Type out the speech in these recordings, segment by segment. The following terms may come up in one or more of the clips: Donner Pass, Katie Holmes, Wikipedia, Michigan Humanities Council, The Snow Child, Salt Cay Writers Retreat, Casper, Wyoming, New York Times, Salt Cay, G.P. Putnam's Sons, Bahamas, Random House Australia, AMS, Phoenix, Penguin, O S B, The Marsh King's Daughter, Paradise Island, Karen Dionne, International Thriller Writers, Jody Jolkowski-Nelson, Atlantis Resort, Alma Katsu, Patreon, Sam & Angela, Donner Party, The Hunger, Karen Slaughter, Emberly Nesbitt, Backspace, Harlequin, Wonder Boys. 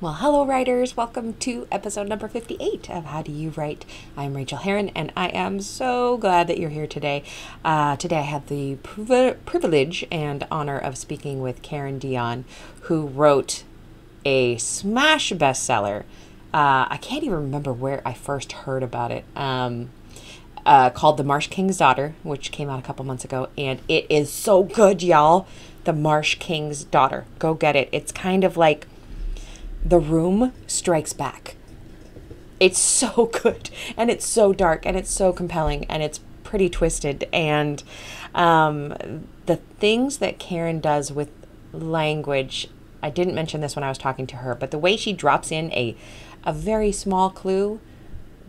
Well, hello writers, welcome to episode number 58 of How Do You Write? I'm Rachael Herron and I am so glad that you're here today. Today I have the privilege and honor of speaking with Karen Dionne, who wrote a smash bestseller. I can't even remember where I first heard about it, called The Marsh King's Daughter, which came out a couple months ago, and it is so good, y'all. The Marsh King's Daughter. Go get it. It's kind of like The Room Strikes Back. It's so good, and it's so dark, and it's so compelling, and it's pretty twisted. And the things that Karen does with language, I didn't mention this when I was talking to her, but the way she drops in a very small clue,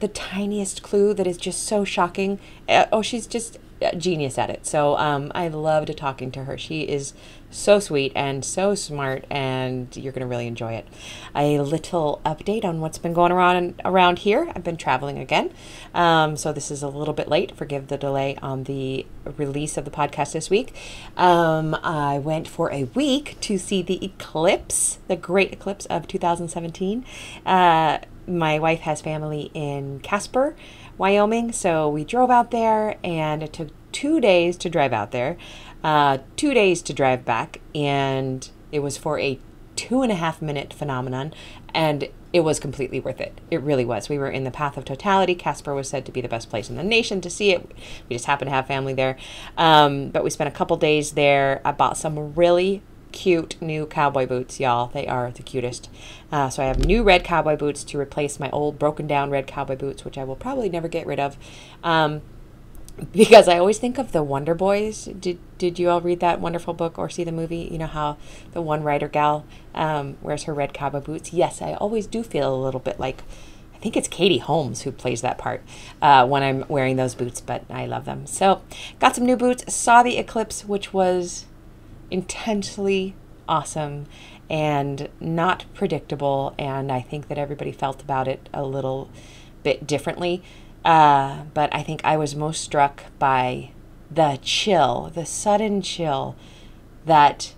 the tiniest clue that is just so shocking. Oh, she's just a genius at it. So I loved talking to her. She is so sweet and so smart, and you're going to really enjoy it. A little update on what's been going around here. I've been traveling again, so this is a little bit late. Forgive the delay on the release of the podcast this week. I went for a week to see the eclipse, the great eclipse of 2017. My wife has family in Casper, Wyoming, so we drove out there, and it took 2 days to drive out there, 2 days to drive back, and it was for a 2.5-minute phenomenon, and it was completely worth it. It really was. We were in the path of totality. Casper was said to be the best place in the nation to see it. We just happened to have family there, but we spent a couple days there. I bought some really cute new cowboy boots, y'all. They are the cutest. So I have new red cowboy boots to replace my old broken down red cowboy boots, which I will probably never get rid of, because I always think of the Wonder Boys. Did you all read that wonderful book or see the movie? You know how the one writer gal wears her red cowboy boots? Yes, I always do feel a little bit like, I think it's Katie Holmes who plays that part when I'm wearing those boots, but I love them. So got some new boots, saw the eclipse, which was intensely awesome and not predictable, and I think that everybody felt about it a little bit differently, but I think I was most struck by the chill, the sudden chill that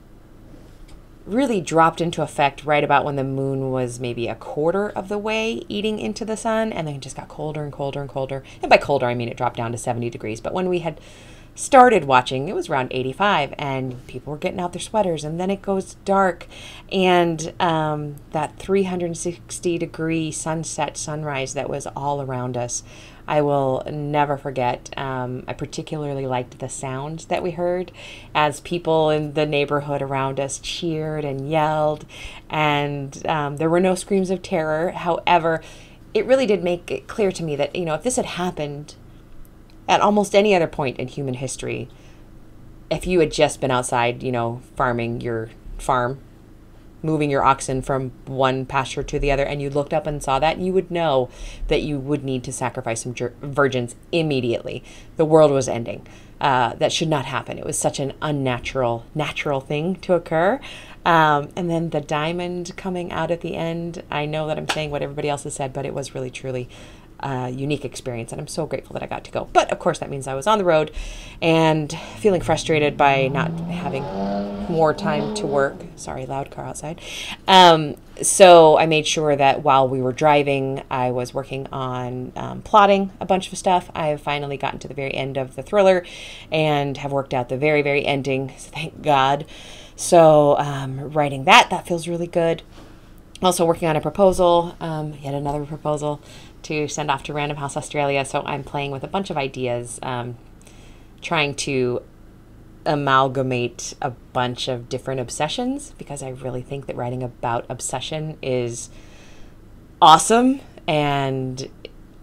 really dropped into effect right about when the moon was maybe a quarter of the way eating into the sun, and then it just got colder and colder and colder, and by colder I mean it dropped down to 70 degrees, but when we had started watching, it was around 85, and people were getting out their sweaters, and then it goes dark, and that 360 degree sunset, sunrise that was all around us, I will never forget. I particularly liked the sounds that we heard as people in the neighborhood around us cheered and yelled, and there were no screams of terror. However, it really did make it clear to me that, you know, if this had happened at almost any other point in human history, if you had just been outside, you know, farming your farm, moving your oxen from one pasture to the other, and you looked up and saw that, you would know that you would need to sacrifice some virgins immediately. The world was ending. That should not happen. It was such an unnatural, natural thing to occur. And then the diamond coming out at the end. I know that I'm saying what everybody else has said, but it was really, truly unique experience, and I'm so grateful that I got to go. But of course that means I was on the road and feeling frustrated by not having more time to work. Sorry, loud car outside. So I made sure that while we were driving, I was working on plotting a bunch of stuff. I have finally gotten to the very end of the thriller and have worked out the very, very ending, thank God. So writing that feels really good. Also working on a proposal, yet another proposal to send off to Random House Australia. So I'm playing with a bunch of ideas, trying to amalgamate a bunch of different obsessions, because I really think that writing about obsession is awesome and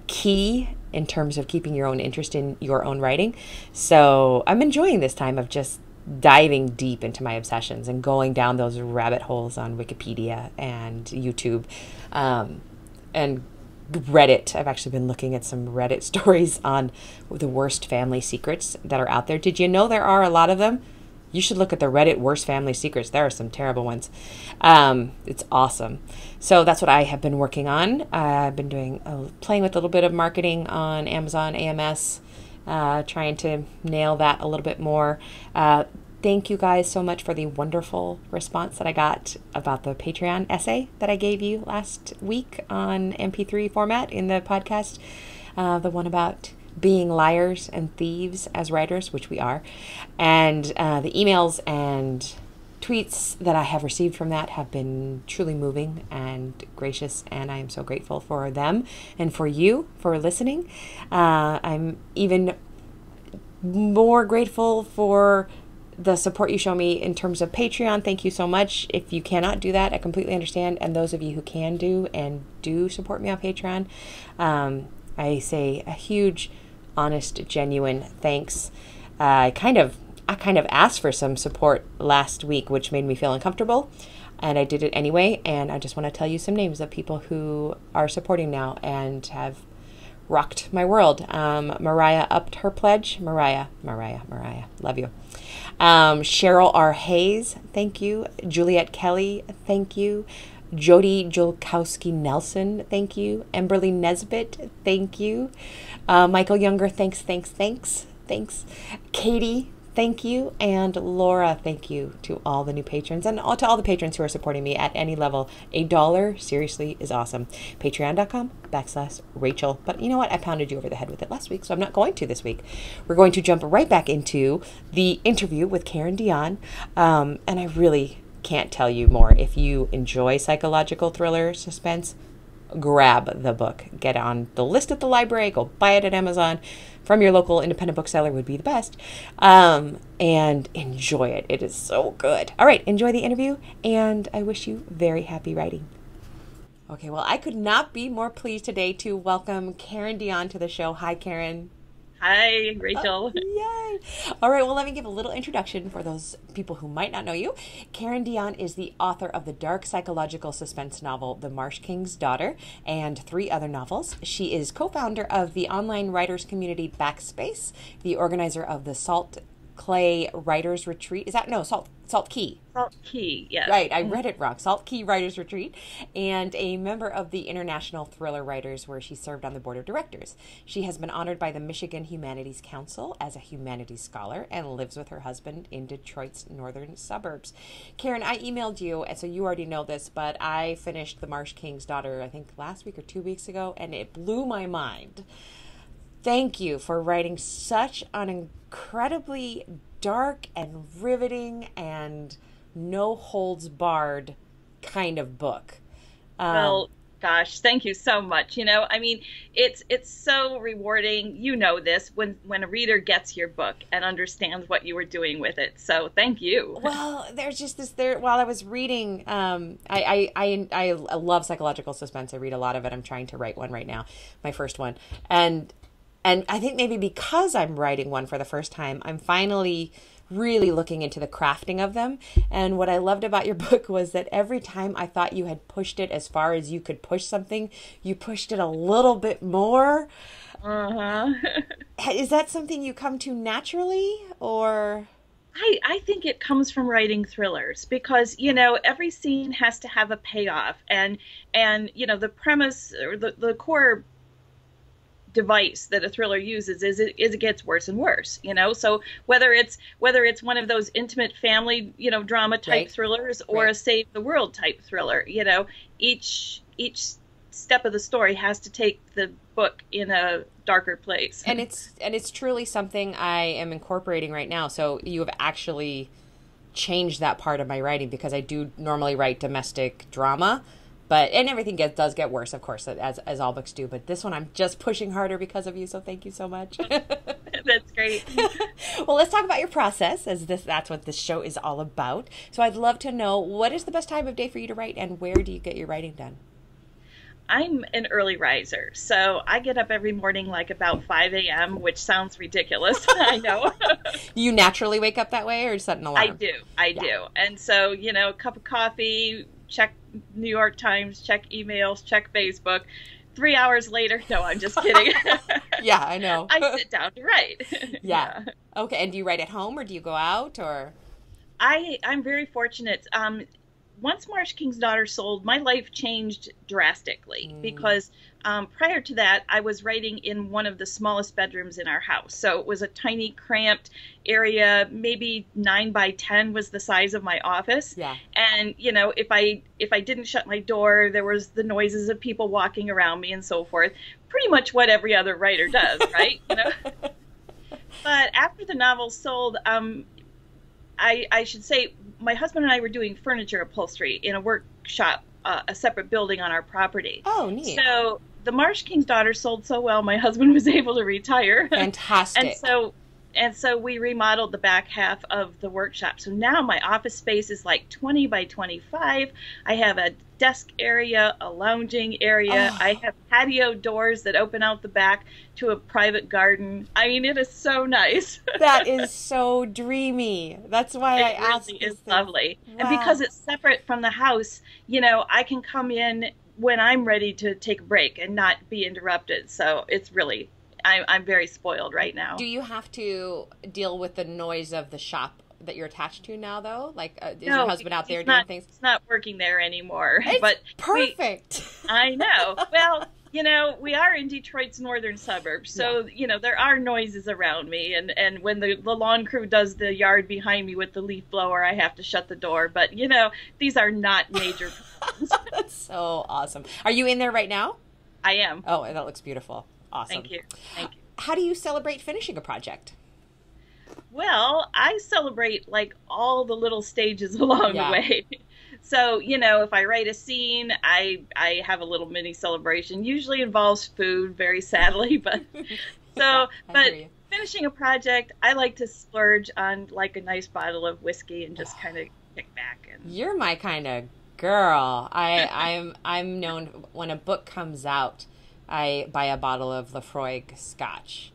key in terms of keeping your own interest in your own writing. So I'm enjoying this time of just diving deep into my obsessions and going down those rabbit holes on Wikipedia and YouTube, and Reddit. I've actually been looking at some Reddit stories on the worst family secrets that are out there. Did you know there are a lot of them? You should look at the Reddit worst family secrets. There are some terrible ones. It's awesome. So that's what I have been working on. I've been doing playing with a little bit of marketing on Amazon AMS, trying to nail that a little bit more. Thank you guys so much for the wonderful response that I got about the Patreon essay that I gave you last week on MP3 format in the podcast, the one about being liars and thieves as writers, which we are, and the emails and tweets that I have received from that have been truly moving and gracious, and I am so grateful for them and for you for listening. I'm even more grateful for the support you show me in terms of Patreon. Thank you so much. If you cannot do that, I completely understand, and those of you who can do and do support me on Patreon, I say a huge, honest, genuine thanks. I kind of asked for some support last week, which made me feel uncomfortable, and I did it anyway. And I just want to tell you some names of people who are supporting now and have rocked my world. Mariah upped her pledge. Mariah, love you. Cheryl R. Hayes, thank you. Juliet Kelly, thank you. Jody Jolkowski-Nelson, thank you. Emberly Nesbitt, thank you. Michael Younger, thanks. Katie, thank you. And Laura, thank you to all the new patrons and to all the patrons who are supporting me at any level. $1 seriously is awesome. Patreon.com/Rachael. But you know what? I pounded you over the head with it last week, so I'm not going to this week. We're going to jump right back into the interview with Karen Dionne. And I really can't tell you more. If you enjoy psychological thriller suspense, grab the book. Get on the list at the library. Go buy it at Amazon. From your local independent bookseller would be the best. And enjoy it. It is so good. All right, enjoy the interview, and I wish you very happy writing. Okay, well, I could not be more pleased today to welcome Karen Dionne to the show. Hi, Karen. Hi, Rachel. Oh, yay. All right, well, let me give a little introduction for those people who might not know you. Karen Dionne is the author of the dark psychological suspense novel, The Marsh King's Daughter, and 3 other novels. She is co-founder of the online writers community Backspace, the organizer of the Salt Cay Writers Retreat. Is that? No, Salt Cay. Salt Cay, yes. Right, I read it wrong. Salt Cay Writers Retreat, and a member of the International Thriller Writers, where she served on the board of directors. She has been honored by the Michigan Humanities Council as a humanities scholar and lives with her husband in Detroit's northern suburbs. Karen, I emailed you, and so you already know this, but I finished The Marsh King's Daughter, I think last week or 2 weeks ago, and it blew my mind. Thank you for writing such an incredibly dark and riveting and no holds barred kind of book. Well, gosh, thank you so much. You know, I mean, it's so rewarding. You know this when a reader gets your book and understands what you were doing with it. So thank you. Well, there's just this there. While I was reading, I love psychological suspense. I read a lot of it. I'm trying to write one right now, my first one, and I think maybe because I'm writing one for the first time, I'm finally really looking into the crafting of them. And what I loved about your book was that every time I thought you had pushed it as far as you could push something, you pushed it a little bit more. Uh-huh. Is that something you come to naturally, or? I think it comes from writing thrillers because, you know, every scene has to have a payoff. And you know, the premise or the core device that a thriller uses is it gets worse and worse, you know. So whether it's one of those intimate family, you know, drama type right. thrillers or right. a save the world type thriller, you know, each step of the story has to take the book in a darker place. And it's truly something I am incorporating right now. So you have actually changed that part of my writing because I do normally write domestic drama. But and everything does get worse, of course, as all books do. But this one, I'm just pushing harder because of you. So thank you so much. That's great. Well, let's talk about your process, as that's what this show is all about. So I'd love to know, what is the best time of day for you to write, and where do you get your writing done? I'm an early riser, so I get up every morning like about 5 a.m., which sounds ridiculous, I know. You naturally wake up that way, or is that an alarm? I do. And so, you know, a cup of coffee, check New York Times, check emails, check Facebook. 3 hours later, no, I'm just kidding. Yeah, I know. I sit down to write. Yeah. Okay, and do you write at home, or do you go out, or? I'm very fortunate. once Marsh King's Daughter sold, my life changed drastically because prior to that, I was writing in one of the smallest bedrooms in our house. So it was a tiny, cramped area, maybe 9 by 10 was the size of my office. Yeah. And, you know, if I didn't shut my door, there was the noises of people walking around me and so forth. Pretty much what every other writer does, right? You know. But after the novel sold, I should say my husband and I were doing furniture upholstery in a workshop, a separate building on our property. Oh, neat. So The Marsh King's Daughter sold so well, my husband was able to retire. Fantastic. And so we remodeled the back half of the workshop. So now my office space is like 20 by 25. I have a desk area, a lounging area. Oh. I have patio doors that open out the back to a private garden. I mean, it is so nice. That is so dreamy. That's why I asked. It really is lovely. Wow. And because it's separate from the house, you know, I can come in when I'm ready to take a break and not be interrupted. So it's really, I'm very spoiled right now. Do you have to deal with the noise of the shop that you're attached to now, though? Like, is your husband out there doing things? It's not working there anymore. It's but perfect. I know. Well, you know, we are in Detroit's northern suburbs, so, yeah, you know, there are noises around me. And when the lawn crew does the yard behind me with the leaf blower, I have to shut the door. But, you know, these are not major problems. That's so awesome. Are you in there right now? I am. Oh, and that looks beautiful. Awesome. Thank you. Thank you. How do you celebrate finishing a project? Well, I celebrate like all the little stages along the way. So, you know, if I write a scene, I have a little mini celebration. Usually involves food, very sadly, but but finishing a project, I like to splurge on like a nice bottle of whiskey and just kind of kick back. And you're my kind of girl. I'm known when a book comes out, I buy a bottle of Laphroaig scotch.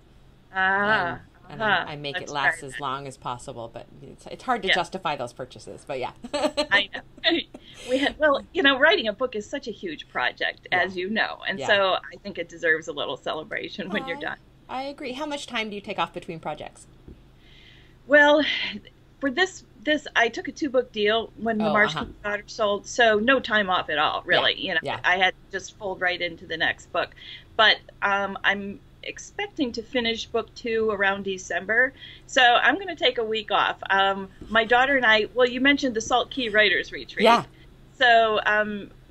Ah. And I make it last as long as possible, but it's hard to justify those purchases. But yeah, I know. Well, you know, writing a book is such a huge project, as you know, and so I think it deserves a little celebration when you're done. I agree. How much time do you take off between projects? Well, for this I took a 2-book deal when The Marsh King's Daughter sold, so no time off at all, really. Yeah. You know, I had to just fold right into the next book, but I'm expecting to finish book 2 around December. So I'm going to take a week off. My daughter and I, well, you mentioned the Salt Cay Writers Retreat. Yeah. So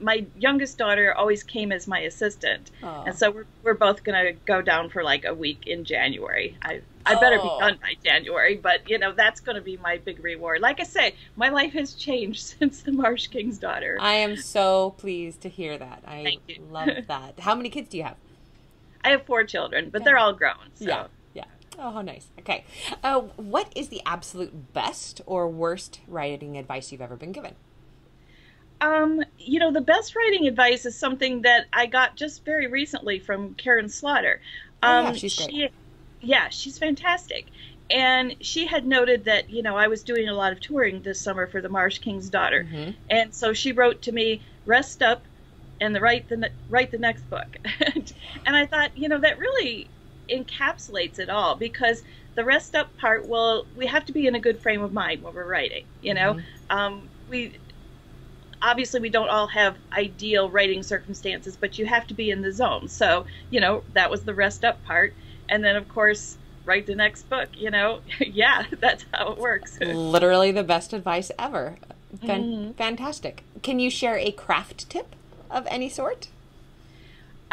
my youngest daughter always came as my assistant. Oh. And so we're both going to go down for like a week in January. I better be done by January, but you know, that's going to be my big reward. Like I say, my life has changed since The Marsh King's Daughter. I am so pleased to hear that. Thank you. Love that. How many kids do you have? I have 4 children, but they're all grown. So. Yeah, yeah. Oh, how nice. Okay. What is the absolute best or worst writing advice you've ever been given? You know, the best writing advice is something that I got just very recently from Karen Slaughter. She's great. She's fantastic. And she had noted that, you know, I was doing a lot of touring this summer for The Marsh King's Daughter. Mm-hmm. And so she wrote to me, "Rest up, and write the next book." And I thought, you know, that really encapsulates it all, because the rest up part, well, we have to be in a good frame of mind when we're writing, you know. Mm-hmm. We don't all have ideal writing circumstances, but you have to be in the zone. So, you know, that was the rest up part. And then, of course, write the next book, you know. Yeah, that's how it works. Literally the best advice ever. Fantastic. Can you share a craft tip of any sort?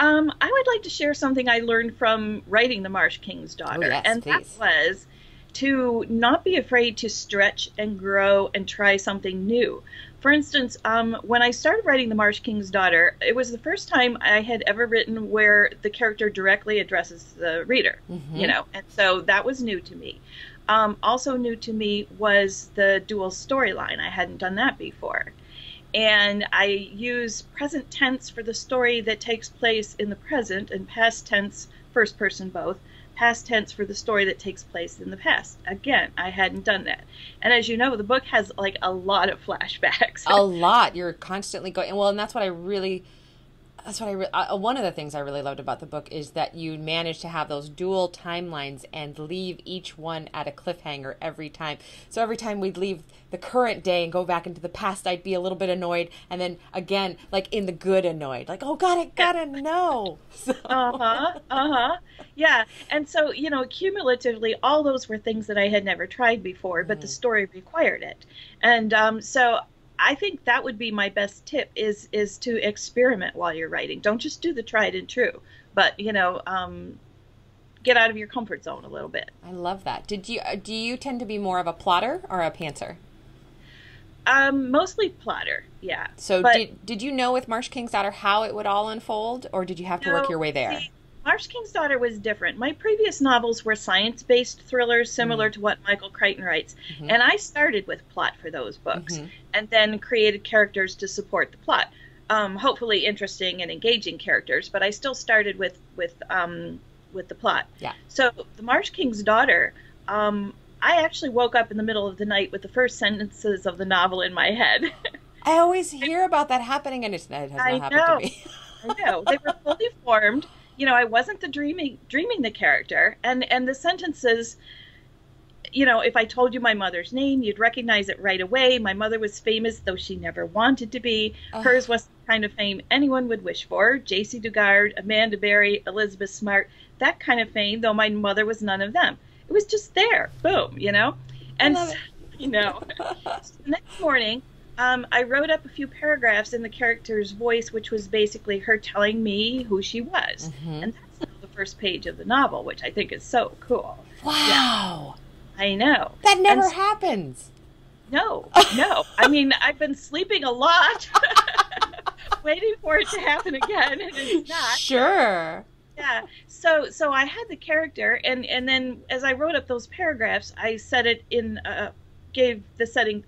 I would like to share something I learned from writing The Marsh King's Daughter. Oh, yes, and please. That was to not be afraid to stretch and grow and try something new. For instance, when I started writing The Marsh King's Daughter, it was the first time I had ever written where the character directly addresses the reader, you know, and so that was new to me. Also new to me was the dual storyline. I hadn't done that before. And I use present tense for the story that takes place in the present, and past tense, first person both, past tense for the story that takes place in the past. Again, I hadn't done that. And as you know, the book has like a lot of flashbacks. A lot. You're constantly going. And that's what I really that's what one of the things I really loved about the book is that you managed to have those dual timelines and leave each one at a cliffhanger every time. So every time we'd leave the current day and go back into the past, I'd be a little bit annoyed, and then again, like in the good annoyed, like, oh God, I gotta know. So. Yeah, and so, you know, cumulatively, all those were things that I had never tried before, but the story required it, and so. I think that would be my best tip is to experiment while you're writing. Don't just do the tried and true, but, you know, get out of your comfort zone a little bit. I love that. Do you tend to be more of a plotter or a pantser? Mostly plotter, yeah. So but, did you know with Marsh King's Daughter how it would all unfold, or did you have to work your way there? See, Marsh King's Daughter was different. My previous novels were science-based thrillers similar to what Michael Crichton writes. And I started with plot for those books and then created characters to support the plot. Hopefully interesting and engaging characters, but I still started with the plot. Yeah. So The Marsh King's Daughter, I actually woke up in the middle of the night with the first sentences of the novel in my head. I always hear about that happening, and it has not happened to me. I know. They were fully formed. You know, I wasn't the dreaming the character, and the sentences, you know, if I told you my mother's name, you'd recognize it right away. My mother was famous, though she never wanted to be. Hers was the kind of fame anyone would wish for. J.C. Dugard, Amanda Berry, Elizabeth Smart, that kind of fame, though my mother was none of them. It was just there. Boom, you know? And, you know, so the next morning, I wrote up a few paragraphs in the character's voice, which was basically her telling me who she was. And that's the first page of the novel, which I think is so cool. Wow. Yeah. I know. That never happens. No, no. I mean, I've been sleeping a lot, waiting for it to happen again, and it's not. Sure. Yeah. So I had the character, and then as I wrote up those paragraphs, I set it in, gave the setting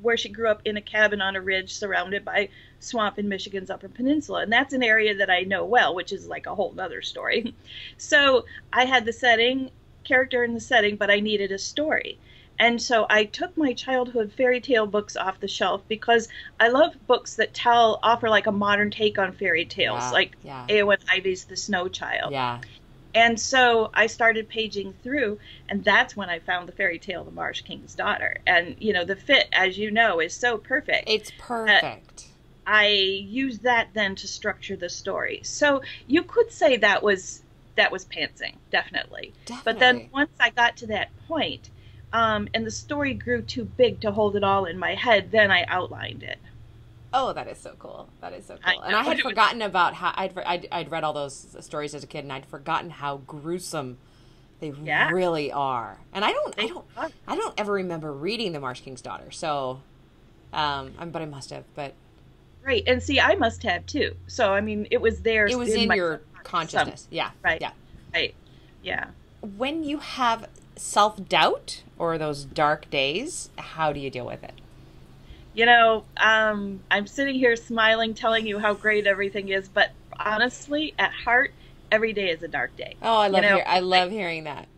where she grew up in a cabin on a ridge surrounded by swamp in Michigan's Upper Peninsula. And that's an area that I know well, which is like a whole other story. So I had the setting, character in the setting, but I needed a story. And so I took my childhood fairy tale books off the shelf because I love books that offer like a modern take on fairy tales, like Eowyn Ivy's The Snow Child. Yeah. And so I started paging through, and that's when I found the fairy tale, The Marsh King's Daughter. And, you know, the fit, as you know, is so perfect. It's perfect. I used that then to structure the story. So you could say that was pantsing, definitely. But then once I got to that point, and the story grew too big to hold it all in my head, then I outlined it. Oh, that is so cool. That is so cool. And I had forgotten about how I'd read all those stories as a kid, and I'd forgotten how gruesome they really are. And I don't ever remember reading The Marsh King's Daughter. So, but I must have. But right, and see, I must have too. So I mean, it was there. It was in your consciousness. Yeah. Right. Yeah. Right. Yeah. When you have self-doubt or those dark days, how do you deal with it? You know, I'm sitting here smiling, telling you how great everything is, but honestly, at heart, every day is a dark day. Oh, I love hearing that.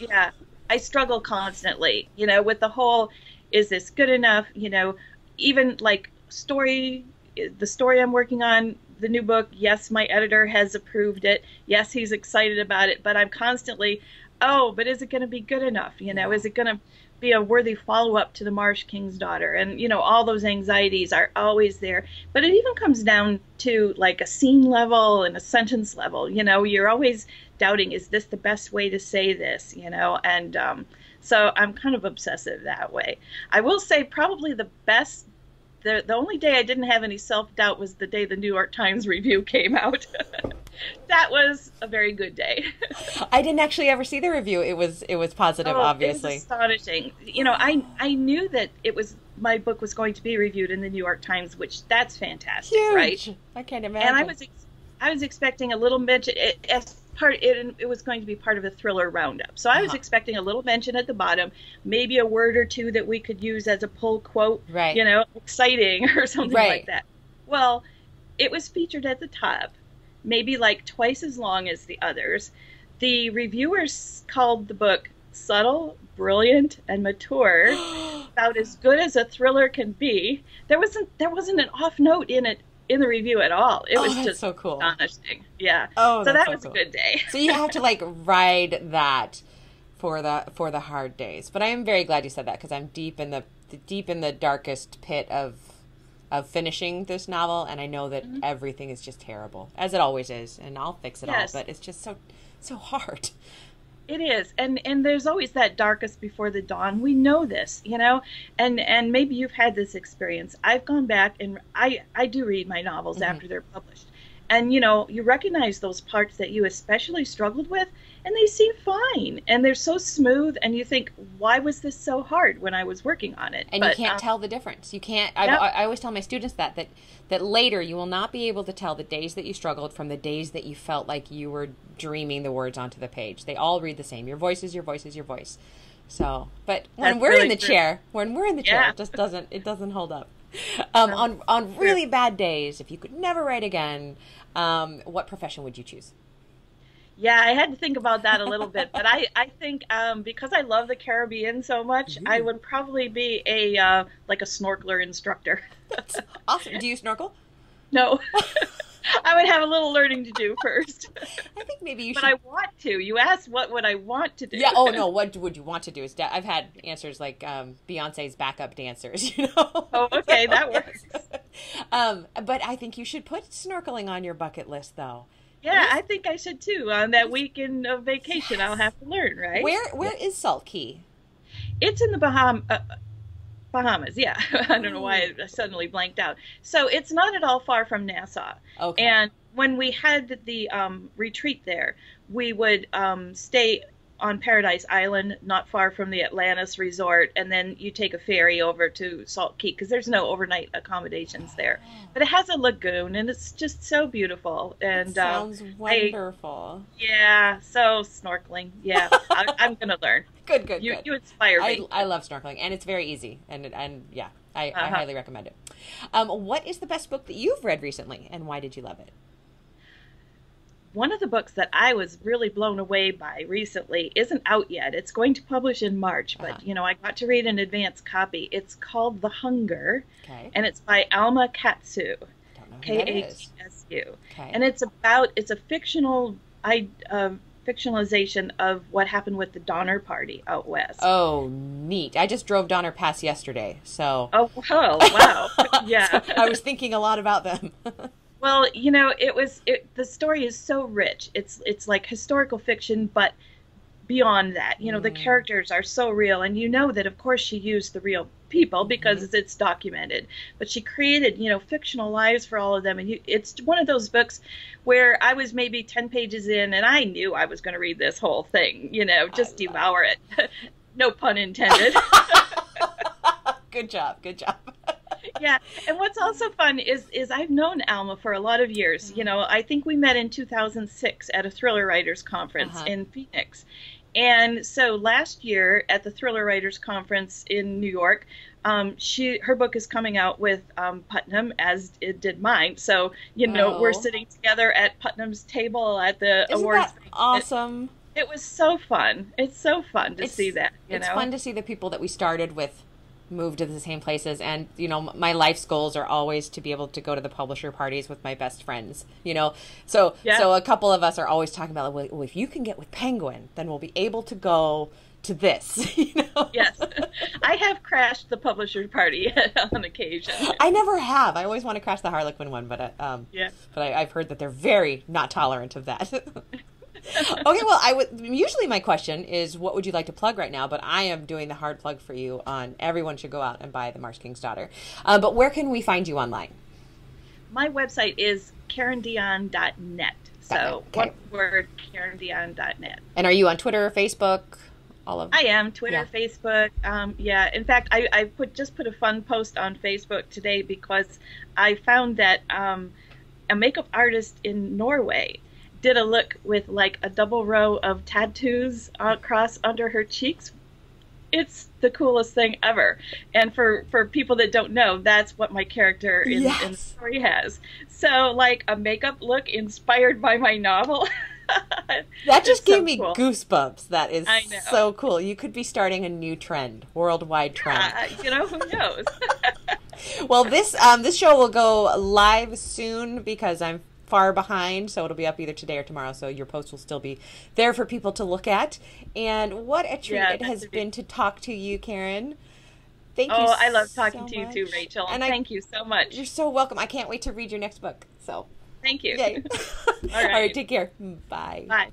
Yeah, I struggle constantly, you know, with the whole, is this good enough? You know, even like the story I'm working on, the new book, yes, my editor has approved it. Yes, he's excited about it, but I'm constantly, oh, but is it going to be good enough? You know, is it going to be a worthy follow-up to The Marsh King's Daughter? And, you know, all those anxieties are always there. But it even comes down to, like, a scene level and a sentence level. You know, you're always doubting, is this the best way to say this, you know? And so I'm kind of obsessive that way. I will say probably the only day I didn't have any self-doubt was the day the New York Times review came out. That was a very good day. I didn't actually ever see the review. It was positive, obviously. It was astonishing. You know, I knew that my book was going to be reviewed in the New York Times, which that's fantastic, huge. Right? I can't imagine. And I was expecting a little mention it was going to be part of a thriller roundup. So I was expecting a little mention at the bottom, maybe a word or two that we could use as a pull quote, right. You know, exciting or something like that. Well, it was featured at the top, maybe like twice as long as the others. The reviewers called the book subtle, brilliant, and mature, about as good as a thriller can be. There wasn't an off note in it in the review at all. It was just so cool. Astonishing. Yeah. Oh, so that was a good day. So you have to like ride that for the hard days. But I am very glad you said that, because I'm deep in the darkest pit of finishing this novel, and I know that everything is just terrible, as it always is, and I'll fix it all, but it's just so hard. It is, and there's always that darkest before the dawn. We know this, you know, and maybe you've had this experience. I've gone back, and I do read my novels after they're published. And, you know, you recognize those parts that you especially struggled with, and they seem fine, and they're so smooth, and you think, why was this so hard when I was working on it? And you can't tell the difference. You can't. I always tell my students that later you will not be able to tell the days that you struggled from the days that you felt like you were dreaming the words onto the page. They all read the same. Your voice is your voice is your voice. So, but when we're in the chair, it just doesn't hold up. On really bad days, if you could never write again, what profession would you choose? Yeah, I had to think about that a little bit, but I think because I love the Caribbean so much, I would probably be like a snorkeler instructor. That's awesome. Do you snorkel? No. I would have a little learning to do first. I think maybe you should. But I want to. You asked what would I want to do. Yeah. Oh, no. What would you want to do? I've had answers like Beyonce's backup dancers, you know. Oh, okay. So, that works. Yes. But I think you should put snorkeling on your bucket list, though. Yeah, I think I should, too. On that weekend of vacation, I'll have to learn, right? Where is Salt Cay? It's in the Bahamas, yeah. I don't know why I suddenly blanked out. So it's not at all far from Nassau. Okay. And when we had the retreat there, we would stay on Paradise Island, not far from the Atlantis Resort, and then you take a ferry over to Salt Cay, because there's no overnight accommodations there. But it has a lagoon, and it's just so beautiful. And it sounds wonderful. So snorkeling. Yeah, I'm going to learn. Good. You, you inspire me. I love snorkeling, and it's very easy, and I highly recommend it. What is the best book that you've read recently, and why did you love it? One of the books that I was really blown away by recently isn't out yet. It's going to publish in March, but you know, I got to read an advance copy. It's called The Hunger, and it's by Alma Katsu, K-A-T-S-U, and it's a fictionalization of what happened with the Donner Party out west. Oh, neat. I just drove Donner Pass yesterday, so. Oh, wow. Yeah. So I was thinking a lot about them. Well, you know, the story is so rich. It's like historical fiction, but beyond that, you know, the characters are so real, and you know that of course she used the real people because it's documented, but she created, you know, fictional lives for all of them. And it's one of those books where I was maybe 10 pages in and I knew I was going to read this whole thing, you know, just devour it. No pun intended. Good job. Yeah, and what's also fun is I've known Alma for a lot of years. You know, I think we met in 2006 at a Thriller Writers Conference in Phoenix. And so last year at the Thriller Writers Conference in New York, her book is coming out with Putnam, as it did mine. So, you know, we're sitting together at Putnam's table at the awards. Isn't that awesome? It was so fun. It's so fun to see that, you know? It's fun to see the people that we started with moved to the same places, and you know, my life's goals are always to be able to go to the publisher parties with my best friends, you know, so a couple of us are always talking about, well, if you can get with Penguin, then we'll be able to go to this, you know. Yes, I have crashed the publisher party on occasion. I never have. I always want to crash the Harlequin one, but I've heard that they're very not tolerant of that. Okay, well, usually my question is, what would you like to plug right now? But I am doing the hard plug for you on everyone should go out and buy The Marsh King's Daughter. But where can we find you online? My website is KarenDionne.net. So one word, KarenDionne.net. And are you on Twitter or Facebook? I am Twitter, Facebook. In fact, I just put a fun post on Facebook today because I found that a makeup artist in Norway did a look with like a double row of tattoos across under her cheeks. It's the coolest thing ever. And for people that don't know, that's what my character in the story has. So like a makeup look inspired by my novel. That just gave me goosebumps. That is so cool. You could be starting a new trend, worldwide trend. You know, who knows? Well, this show will go live soon because I'm far behind, so it'll be up either today or tomorrow, so your post will still be there for people to look at. And what a treat it has been to talk to you, Karen. Thank you so much. Oh, I love talking to you too, Rachel. And thank you so much. You're so welcome. I can't wait to read your next book. So thank you. All right. All right, take care. Bye. Bye.